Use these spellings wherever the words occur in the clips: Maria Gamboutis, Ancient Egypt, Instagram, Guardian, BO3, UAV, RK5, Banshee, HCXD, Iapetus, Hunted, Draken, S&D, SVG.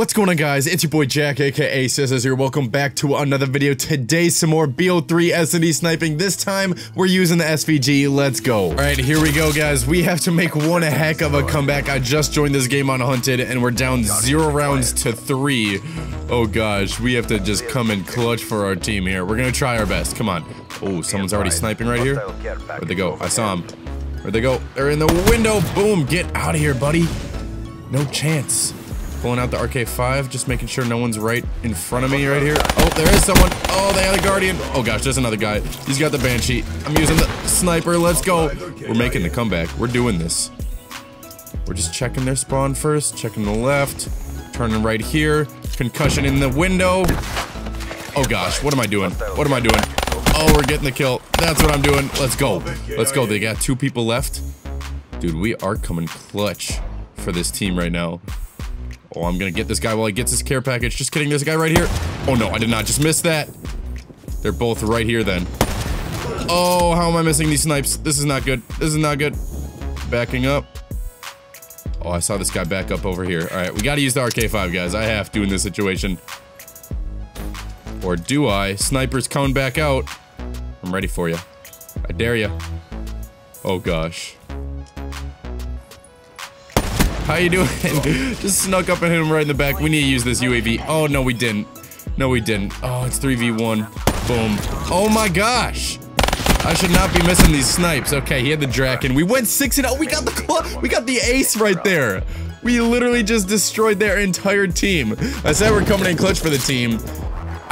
What's going on, guys? It's your boy Jack, aka Scissors here. Welcome back to another video. Today, some more BO3 S&D sniping. This time, we're using the SVG. Let's go. All right, here we go, guys. We have to make one heck of a comeback. I just joined this game on Hunted, and we're down 0 rounds to 3. Oh, gosh. We have to just come in clutch for our team here. We're going to try our best. Come on. Oh, someone's already sniping right here. Where'd they go? I saw him. Where'd they go? They're in the window. Boom. Get out of here, buddy. No chance. Pulling out the RK5, just making sure no one's right in front of me right here. Oh, there is someone. Oh, they had a Guardian. Oh, gosh, there's another guy. He's got the Banshee. I'm using the sniper. Let's go. We're making the comeback. We're doing this. We're just checking their spawn first, checking the left, turning right here. Concussion in the window. Oh, gosh, what am I doing? What am I doing? Oh, we're getting the kill. That's what I'm doing. Let's go. Let's go. They got 2 people left. Dude, we are coming clutch for this team right now. Oh, I'm gonna get this guy while he gets his care package. Just kidding, there's a guy right here. Oh no, I did not just miss that. They're both right here then. Oh, how am I missing these snipes? This is not good. This is not good. Backing up. Oh, I saw this guy back up over here. All right, we gotta use the RK5, guys. I have to in this situation. Or do I? Sniper's coming back out. I'm ready for you. I dare you. Oh gosh. How you doing? Just snuck up and hit him right in the back. We need to use this UAV. Oh, no, we didn't. No, we didn't. Oh, it's 3v1. Boom. Oh, my gosh. I should not be missing these snipes. Okay, he had the Draken. We went 6-0. We got the ace right there. We literally just destroyed their entire team. I said we're coming in clutch for the team.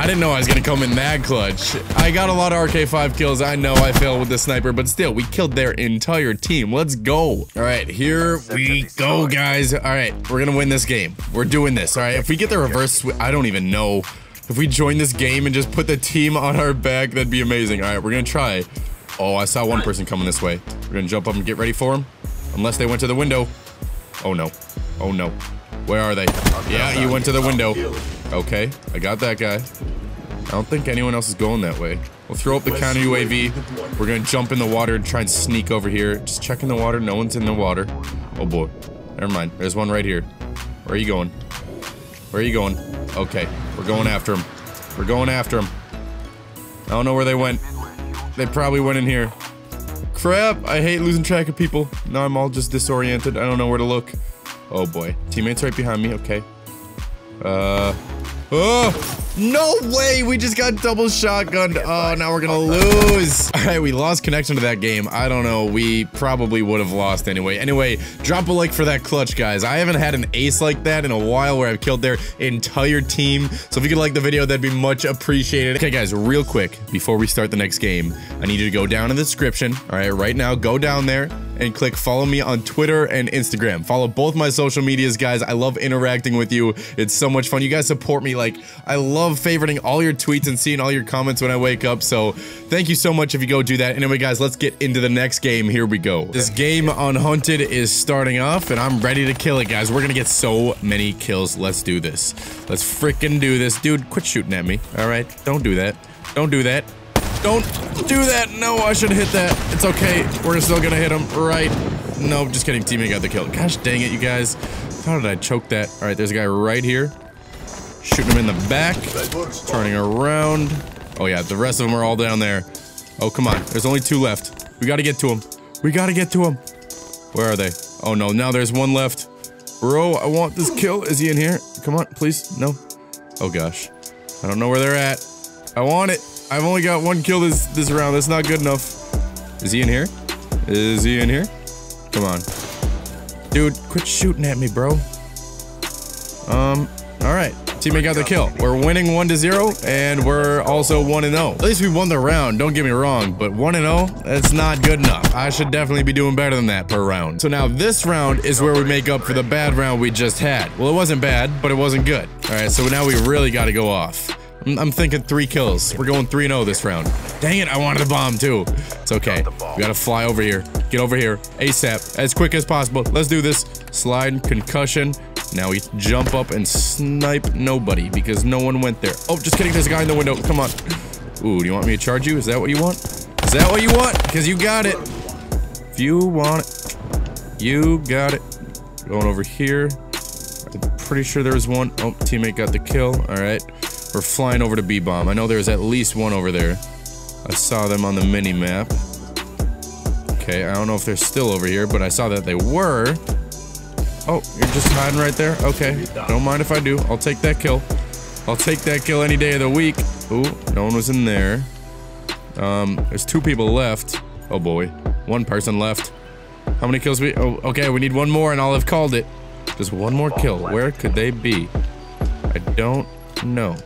I didn't know I was going to come in that clutch. I got a lot of RK5 kills. I know I failed with the sniper, but still, we killed their entire team. Let's go. All right, here we go, guys. All right, we're going to win this game. We're doing this. All right, if we get the reverse, I don't even know. If we join this game and just put the team on our back, that'd be amazing. All right, we're going to try. Oh, I saw one person coming this way. We're going to jump up and get ready for him. Unless they went to the window. Oh, no. Oh, no. Where are they? Yeah, you went to the window. Okay, I got that guy. I don't think anyone else is going that way. We'll throw up the counter UAV. We're going to jump in the water and try and sneak over here. Just checking the water. No one's in the water. Oh, boy. Never mind. There's one right here. Where are you going? Where are you going? Okay, we're going after him. We're going after him. I don't know where they went. They probably went in here. Crap, I hate losing track of people. Now I'm all just disoriented. I don't know where to look. Oh, boy. Teammates right behind me. Okay. Oh, no way. We just got double shotgunned. Oh, now we're going to lose. All right, we lost connection to that game. I don't know. We probably would have lost anyway. Anyway, drop a like for that clutch, guys. I haven't had an ace like that in a while where I've killed their entire team. So if you could like the video, that'd be much appreciated. Okay, guys, real quick, before we start the next game, I need you to go down in the description. All right, right now, go down there and click follow me on Twitter and Instagram. Follow both my social medias, guys. I love interacting with you. It's so much fun. You guys support me. Like, I love favoriting all your tweets and seeing all your comments when I wake up. So thank you so much if you go do that. Anyway, guys, let's get into the next game. Here we go. This game on Hunted is starting off, and I'm ready to kill it, guys. We're gonna get so many kills. Let's do this. Let's freaking do this. Dude, quit shooting at me. All right, don't do that. Don't do that. Don't do that. No, I should hit that. It's okay. We're still going to hit him. Right. No, just kidding. Teammate got the kill. Gosh dang it, you guys. How did I choke that? All right, there's a guy right here. Shooting him in the back. Turning around. Oh, yeah. The rest of them are all down there. Oh, come on. There's only 2 left. We got to get to him. We got to get to him. Where are they? Oh, no. Now there's 1 left. Bro, I want this kill. Is he in here? Come on, please. No. Oh, gosh. I don't know where they're at. I want it. I've only got 1 kill this round. That's not good enough. Is he in here? Is he in here? Come on. Dude, quit shooting at me, bro. All right. Teammate got the kill. We're winning 1-0, and we're also 1-0. At least we won the round, don't get me wrong, but 1-0, that's not good enough. I should definitely be doing better than that per round. So now this round is where we make up for the bad round we just had. Well, it wasn't bad, but it wasn't good. All right, so now we really got to go off. I'm thinking 3 kills. We're going 3-0 this round. Dang it, I wanted a bomb too. It's okay. We gotta fly over here. Get over here ASAP, as quick as possible. Let's do this. Slide, concussion. Now we jump up and snipe nobody because no one went there. Oh, just kidding, there's a guy in the window. Come on. Ooh, do you want me to charge you? Is that what you want? Is that what you want? Because you got it. If you want it, you got it. Going over here. pretty sure there was one. Oh, teammate got the kill. All right. We're flying over to B-bomb. I know there's at least one over there. I saw them on the mini map. Okay, I don't know if they're still over here, but I saw that they were. Oh, you're just hiding right there? Okay, don't mind if I do. I'll take that kill. I'll take that kill any day of the week. Ooh, no one was in there. There's two people left. Oh boy, one person left. How many kills we? Oh, okay, we need one more and I'll have called it. Just one more kill. Where could they be? I don't know.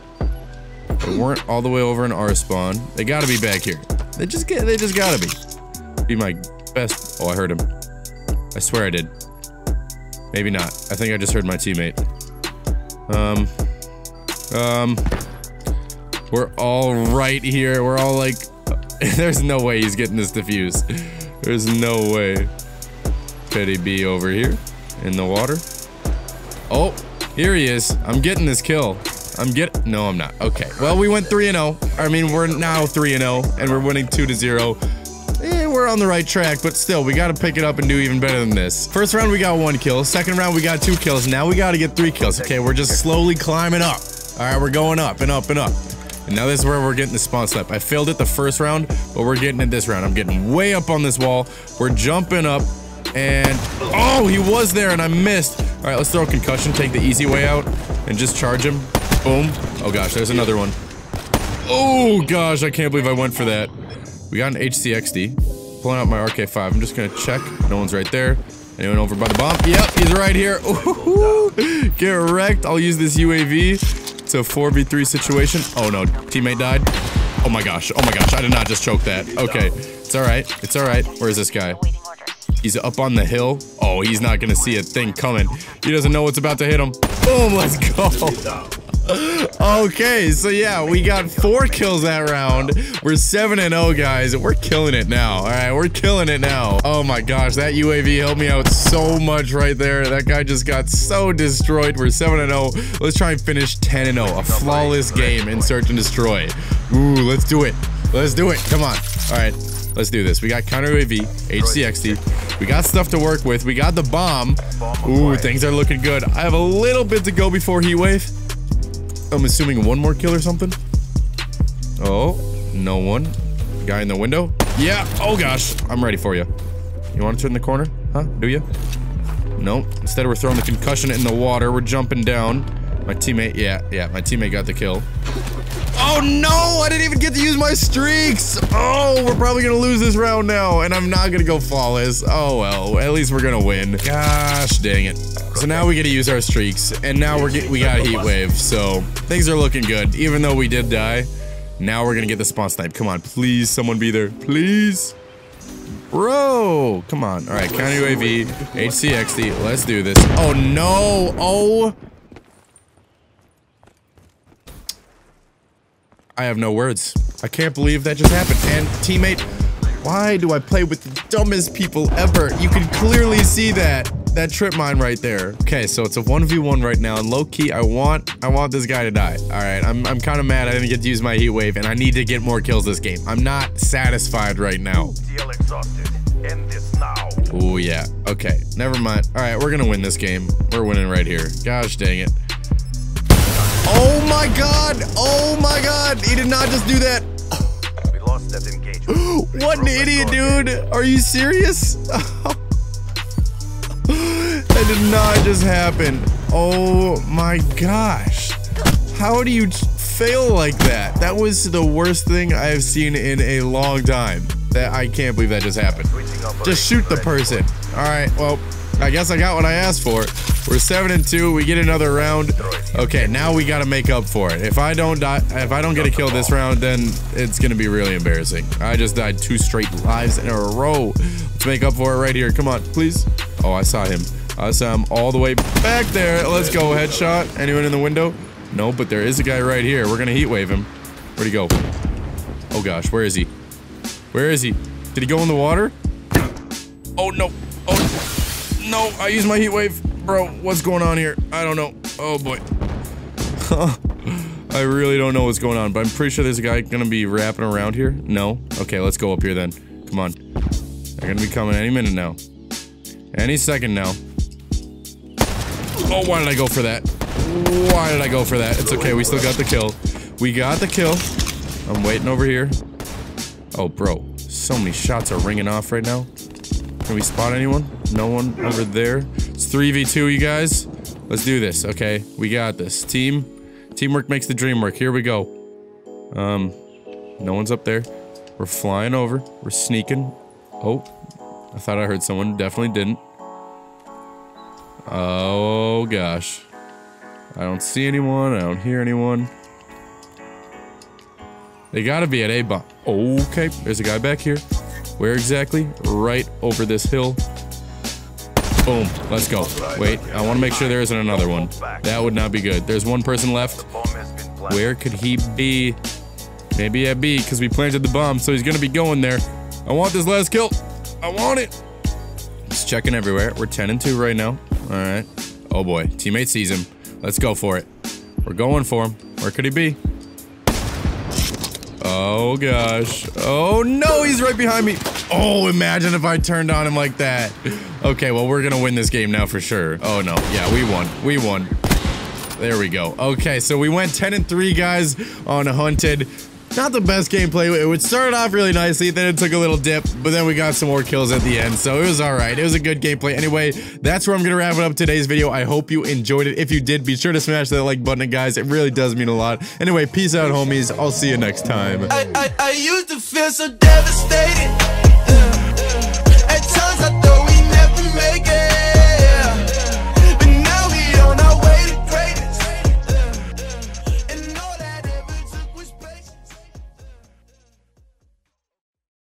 They weren't all the way over in our spawn. They gotta be back here. They just gotta be. Be my best. Oh, I heard him. I swear I did. Maybe not. I think I just heard my teammate. We're all right here. We're all like, there's no way he's getting this defused. There's no way. Could he be over here in the water? Oh, here he is. I'm getting this kill. No, I'm not. Okay. Well, we went 3-0. I mean, we're now 3-0, and we're winning 2-0. We're on the right track, but still, we got to pick it up and do even better than this. First round, we got 1 kill. Second round, we got 2 kills. Now we got to get 3 kills. Okay, we're just slowly climbing up. All right, we're going up and up and up. And now this is where we're getting the spawn slap. I failed it the first round, but we're getting it this round. I'm getting way up on this wall. We're jumping up, and oh, he was there, and I missed. All right, let's throw a concussion, take the easy way out, and just charge him. Boom. Oh gosh, there's another one. Oh gosh, I can't believe I went for that. We got an HCXD. Pulling out my RK5. I'm just gonna check. No one's right there. Anyone over by the bomb? Yep, he's right here. Ooh, get wrecked. I'll use this UAV. It's a 4v3 situation. Oh no, teammate died. Oh my gosh, oh my gosh, I did not just choke that. Okay, it's all right, it's all right. Where's this guy? He's up on the hill. Oh, he's not gonna see a thing coming. He doesn't know what's about to hit him. Boom, let's go. Okay, so yeah, we got 4 kills that round. We're 7-0, guys. We're killing it now. All right, we're killing it now. Oh my gosh, that UAV helped me out so much right there. That guy just got so destroyed. We're 7-0. Let's try and finish 10-0. A flawless game in Search and Destroy. Ooh, let's do it. Let's do it. Come on. All right, let's do this. We got counter UAV, HCXD. We got stuff to work with. We got the bomb. Ooh, things are looking good. I have a little bit to go before Heat Wave. I'm assuming one more kill or something. Oh, no one. Guy in the window. Yeah. Oh gosh. I'm ready for you. You want to turn the corner? Huh? Do you? No. Nope. Instead, we're throwing the concussion in the water. We're jumping down. My teammate. Yeah. My teammate got the kill. Oh no! I didn't even get to use my streaks. Oh, we're probably gonna lose this round now, and I'm not gonna go flawless. Oh well. At least we're gonna win. Gosh dang it. So now we get to use our streaks, and now we got a heat wave, so things are looking good. Even though we did die, now we're gonna get the spawn snipe. Come on, please, someone be there, please, bro. Come on. All right, counter UAV, HCXD. Let's do this. Oh no! Oh, I have no words. I can't believe that just happened. And teammate, why do I play with the dumbest people ever? You can clearly see that. That trip mine right there. Okay, so it's a 1v1 right now, and low key, I want this guy to die. All right, I'm kind of mad I didn't get to use my heat wave, and I need to get more kills this game. I'm not satisfied right now. End this now. Oh yeah. Okay, never mind. All right, we're gonna win this game. We're winning right here. Gosh dang it. Oh my god. Oh my god. He did not just do that. We lost that engagement. What an idiot, dude. Are you serious? That did not just happen. Oh my gosh. How do you fail like that? That was the worst thing I have seen in a long time. I can't believe that just happened. Just shoot the person. All right, well, I guess I got what I asked for. We're 7-2. We get another round. Okay, now we got to make up for it. If I don't die, if I don't get a kill this round, then it's going to be really embarrassing. I just died 2 straight lives in a row. Let's make up for it right here. Come on, please. Oh, I saw him. I saw him all the way back there. Let's go. Headshot. Anyone in the window? No, but there is a guy right here. We're going to heat wave him. Where'd he go? Oh, gosh. Where is he? Where is he? Did he go in the water? Oh, no. Oh, no. I used my heat wave. Bro, what's going on here? I don't know. Oh, boy. I really don't know what's going on, but I'm pretty sure there's a guy going to be wrapping around here. No? Okay, let's go up here then. Come on. They're going to be coming any minute now. Any second now. Oh, why did I go for that? Why did I go for that? It's okay, we still got the kill. We got the kill. I'm waiting over here. Oh, bro. So many shots are ringing off right now. Can we spot anyone? No one over there. It's 3v2, you guys. Let's do this, okay? We got this. Teamwork makes the dream work. Here we go. No one's up there. We're flying over. We're sneaking. Oh, I thought I heard someone. Definitely didn't. Oh, gosh. I don't see anyone. I don't hear anyone. They gotta be at A bomb. Okay, there's a guy back here. Where exactly? Right over this hill. Boom. Let's go. Wait, I want to make sure there isn't another one. That would not be good. There's one person left. Where could he be? Maybe at B, because we planted the bomb, so he's gonna be going there. I want this last kill. I want it. He's checking everywhere. We're 10-2 right now. All right. Oh boy, teammate sees him. Let's go for it. We're going for him. Where could he be? Oh gosh. Oh no, he's right behind me. Oh, imagine if I turned on him like that. Okay, well, we're gonna win this game now for sure. Oh no, yeah, we won. We won. There we go. Okay, so we went 10-3, guys, on Hunted. Not the best gameplay. It started off really nicely, then it took a little dip, but then we got some more kills at the end, so it was alright. It was a good gameplay. Anyway, that's where I'm gonna wrap it up today's video. I hope you enjoyed it. If you did, be sure to smash that like button, guys. It really does mean a lot. Anyway, peace out, homies. I'll see you next time. I used to feel so devastated.